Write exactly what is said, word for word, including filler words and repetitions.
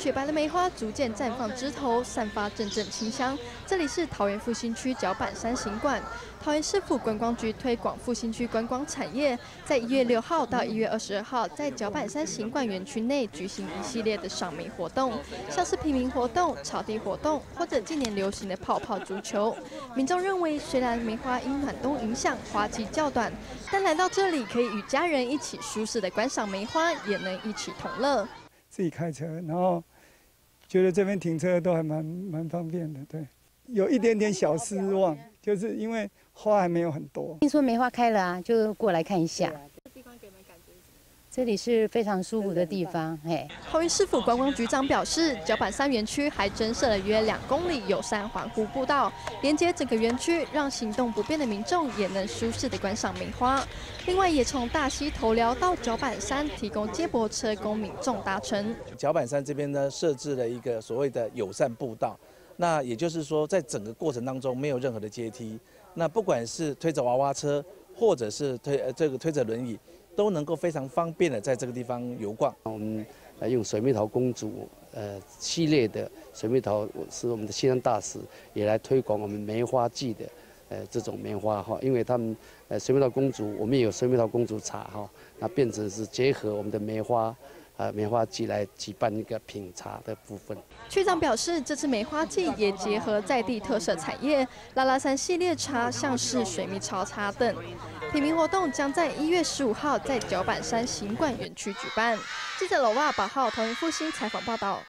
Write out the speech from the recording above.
雪白的梅花逐渐绽放枝头，散发阵阵清香。这里是桃园复兴区角板山行馆。桃园市府观光局推广复兴区观光产业，在一月六号到一月二十二号，在角板山行馆园区内举行一系列的赏梅活动，像是平民活动、草地活动，或者近年流行的泡泡足球。民众认为，虽然梅花因暖冬影响花期较短，但来到这里可以与家人一起舒适的观赏梅花，也能一起同乐。 自己开车，然后觉得这边停车都还蛮蛮方便的，对。有一点点小失望，就是因为花还没有很多。听说梅花开了啊，就过来看一下。这地方给你们感觉怎么样？这里是非常舒服的地方，哎。桃园市府观光局长表示，角板山园区还增设了约两公里友善环湖步道，连接整个园区，让行动不便的民众也能舒适的观赏梅花。 另外，也从大溪头寮到角板山提供接驳车供民众搭乘。角板山这边呢，设置了一个所谓的友善步道，那也就是说，在整个过程当中没有任何的阶梯。那不管是推着娃娃车，或者是推呃这个推着轮椅，都能够非常方便的在这个地方游逛。我们来用水蜜桃公主呃系列的水蜜桃，是我们的先生大使也来推广我们梅花季的。 呃，这种梅花哈，因为他们呃水蜜桃公主，我们也有水蜜桃公主茶哈，那变成是结合我们的梅花，呃梅花季来举办一个品茶的部分。区长表示，这次梅花季也结合在地特色产业，拉拉山系列茶，像是水蜜桃茶等。品茗活动将在一月十五号在角板山行馆园区举办。记者罗哇八号桃园复兴采访报道。